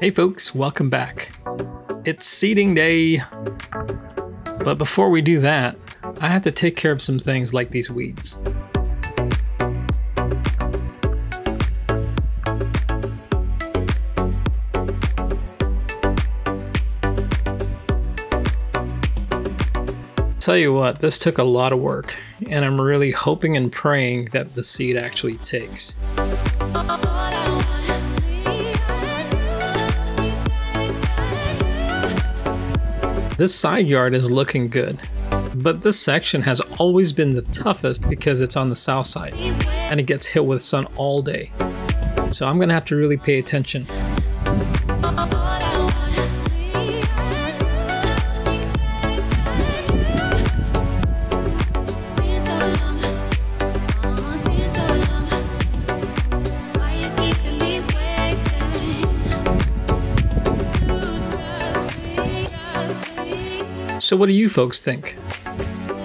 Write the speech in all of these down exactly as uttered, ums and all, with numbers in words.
Hey folks, welcome back. It's seeding day, but before we do that, I have to take care of some things like these weeds. Tell you what, this took a lot of work, and I'm really hoping and praying that the seed actually takes. This side yard is looking good, but this section has always been the toughest because it's on the south side and it gets hit with sun all day. So I'm gonna have to really pay attention. So what do you folks think?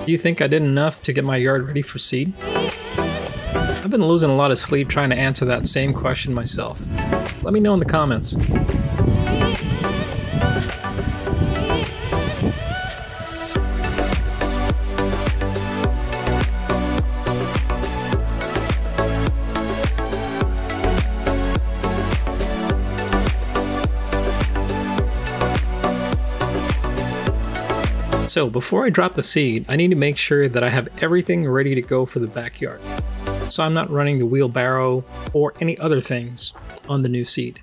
Do you think I did enough to get my yard ready for seed? I've been losing a lot of sleep trying to answer that same question myself. Let me know in the comments. So before I drop the seed, I need to make sure that I have everything ready to go for the backyard, so I'm not running the wheelbarrow or any other things on the new seed.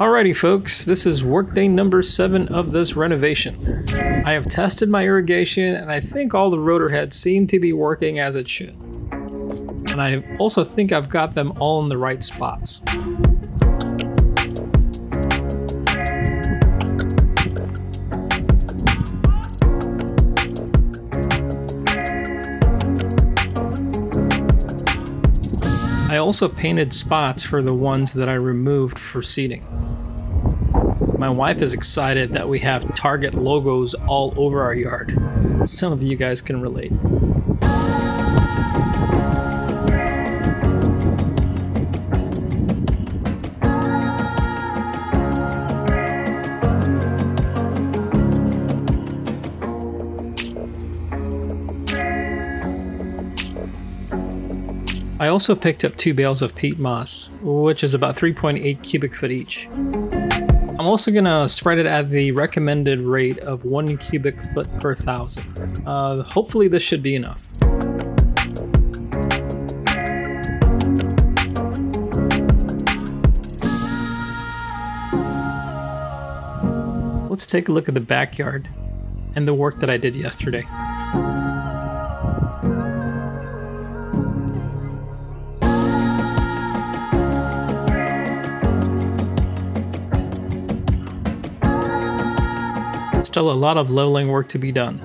Alrighty folks, this is workday number seven of this renovation. I have tested my irrigation and I think all the rotor heads seem to be working as it should. And I also think I've got them all in the right spots. I also painted spots for the ones that I removed for seeding. My wife is excited that we have Target logos all over our yard. Some of you guys can relate. I also picked up two bales of peat moss, which is about three point eight cubic foot each. I'm also gonna spread it at the recommended rate of one cubic foot per thousand. Uh, hopefully this should be enough. Let's take a look at the backyard and the work that I did yesterday. Still a lot of leveling work to be done.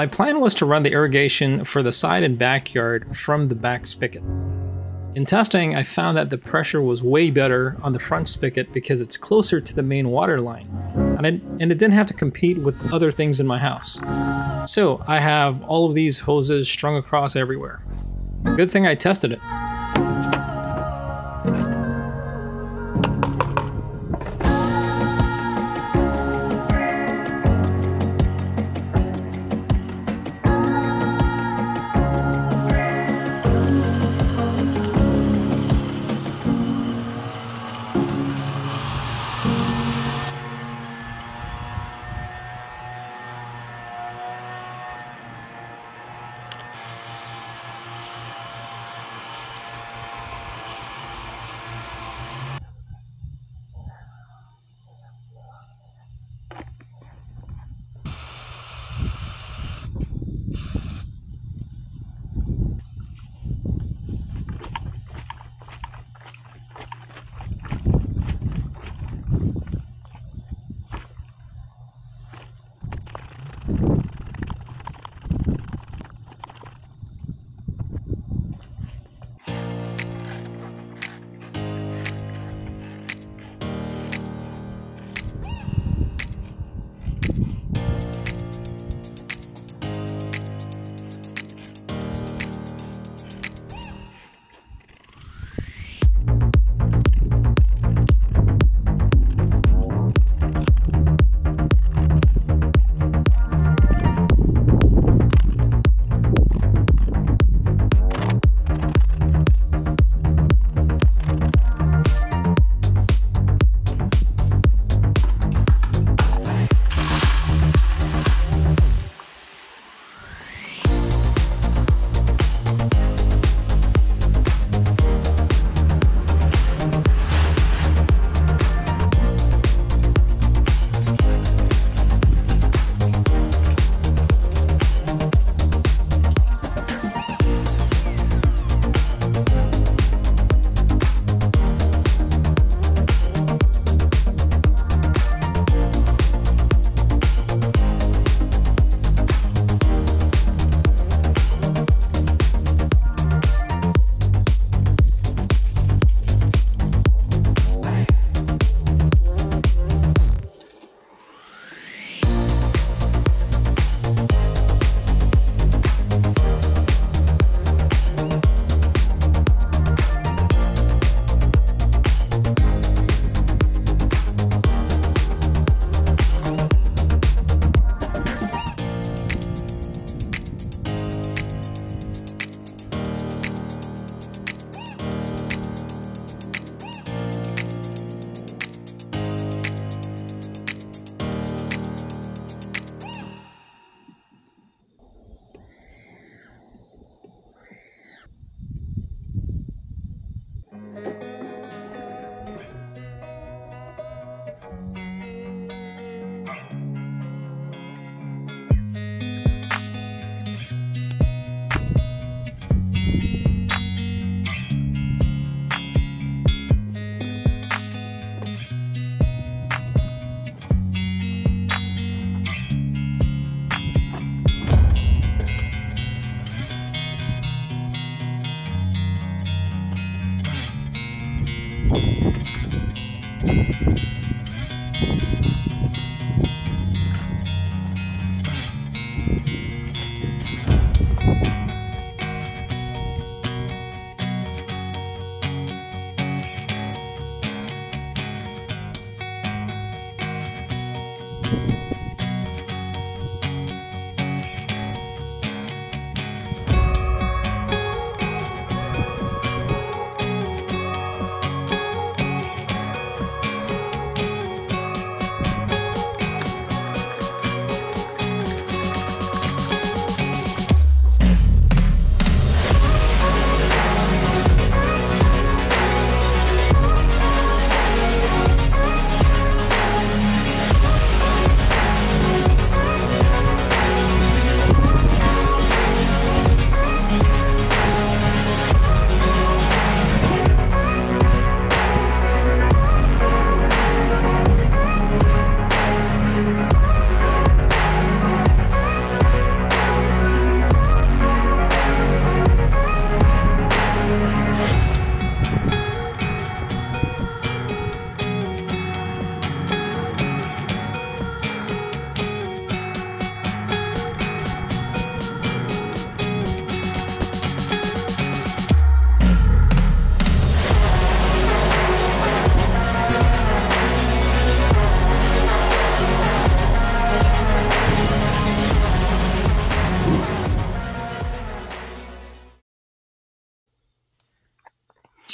My plan was to run the irrigation for the side and backyard from the back spigot. In testing, I found that the pressure was way better on the front spigot because it's closer to the main water line, and, I, and it didn't have to compete with other things in my house. So I have all of these hoses strung across everywhere. Good thing I tested it.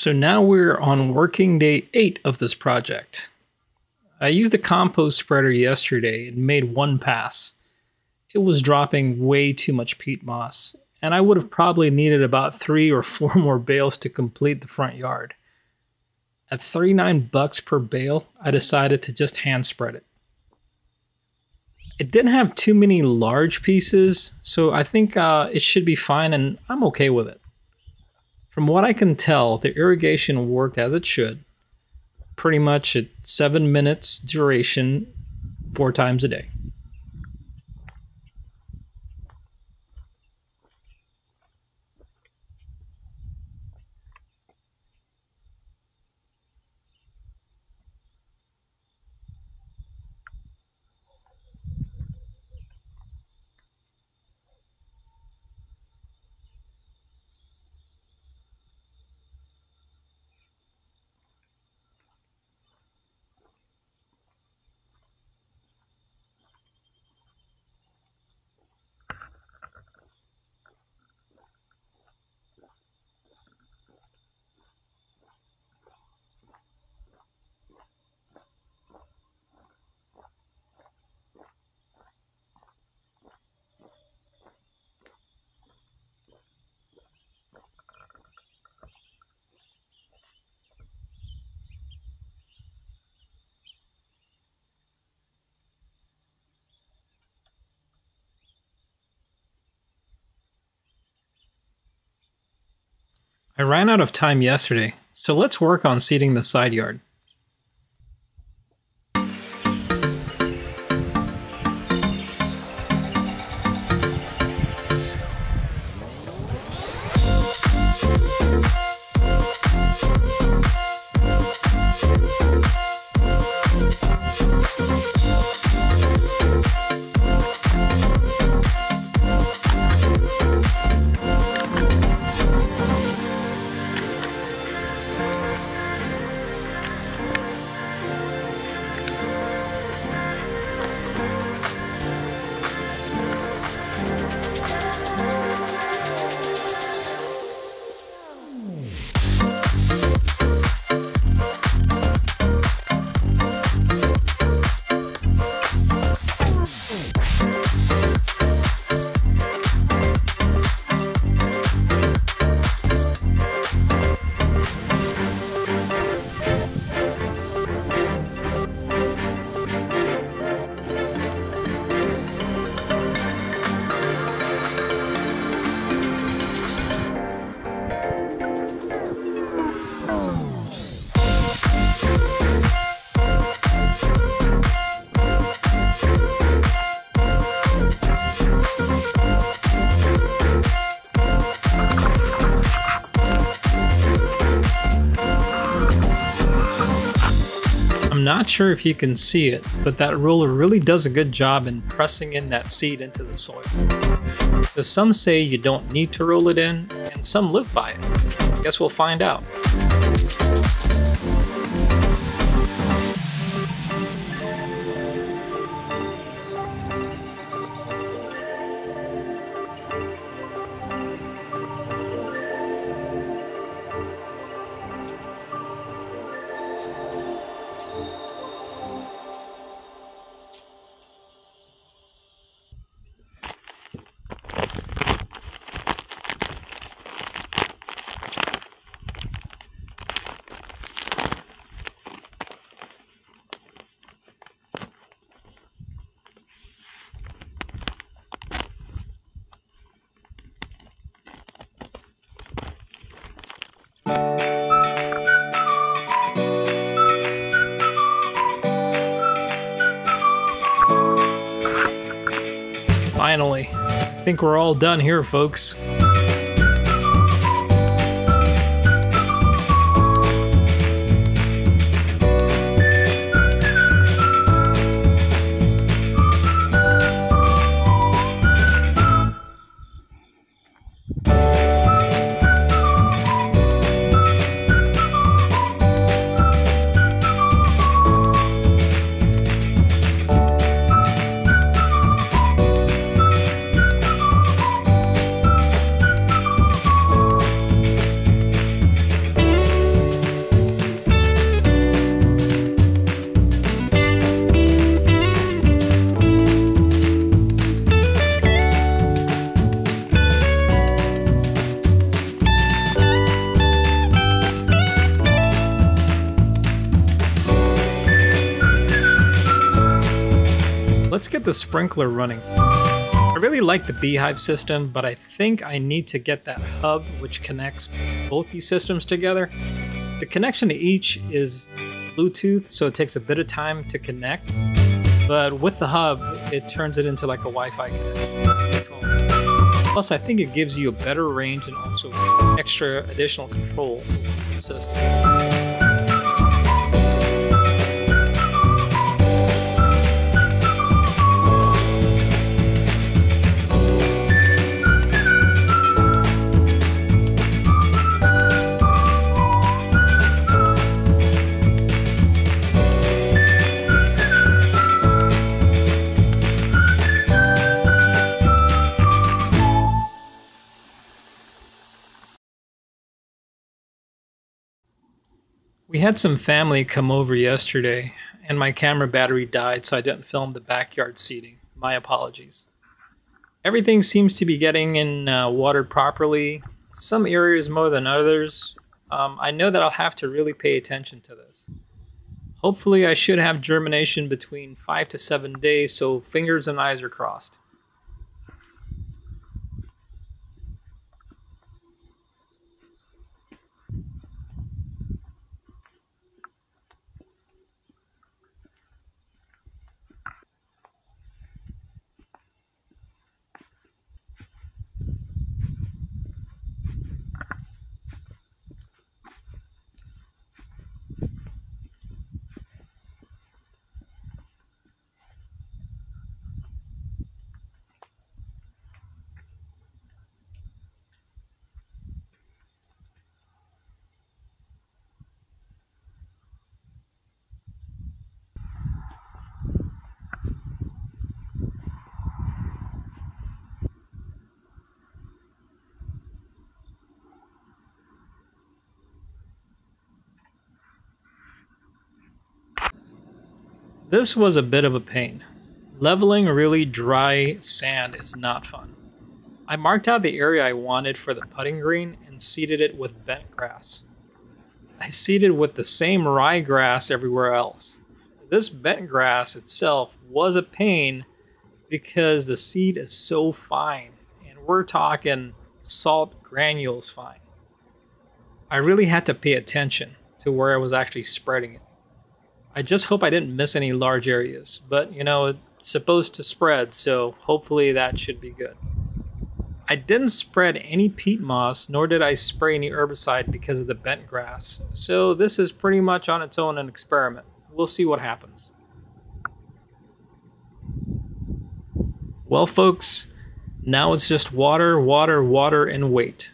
So now we're on working day eight of this project. I used the compost spreader yesterday and made one pass. It was dropping way too much peat moss, and I would have probably needed about three or four more bales to complete the front yard. At thirty-nine bucks per bale, I decided to just hand spread it. It didn't have too many large pieces, so I think uh, it should be fine, and I'm okay with it. From what I can tell, the irrigation worked as it should, pretty much at seven minutes duration, four times a day. I ran out of time yesterday, so let's work on seeding the side yard. Not sure if you can see it, but that roller really does a good job in pressing in that seed into the soil. So some say you don't need to roll it in, and some live by it. I guess we'll find out. Finally, I think we're all done here, folks. the sprinkler running. I really like the B-hyve system, but I think I need to get that hub which connects both these systems together. The connection to each is Bluetooth, so it takes a bit of time to connect, but with the hub, it turns it into like a Wi-Fi connection. Plus, I think it gives you a better range and also extra additional control over the system. We had some family come over yesterday, and my camera battery died, so I didn't film the backyard seating. My apologies. Everything seems to be getting in uh, water properly, some areas more than others. Um, I know that I'll have to really pay attention to this. Hopefully I should have germination between five to seven days, so fingers and eyes are crossed. This was a bit of a pain. Leveling really dry sand is not fun. I marked out the area I wanted for the putting green and seeded it with bent grass. I seeded with the same rye grass everywhere else. This bent grass itself was a pain because the seed is so fine, and we're talking salt granules fine. I really had to pay attention to where I was actually spreading it. I just hope I didn't miss any large areas, but you know, it's supposed to spread, so hopefully that should be good. I didn't spread any peat moss, nor did I spray any herbicide because of the bent grass, so this is pretty much on its own an experiment. We'll see what happens. Well folks, now it's just water, water, water, and wait.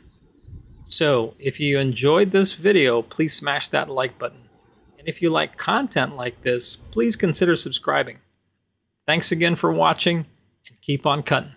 So if you enjoyed this video, please smash that like button. And if you like content like this, please consider subscribing. Thanks again for watching, and keep on cutting.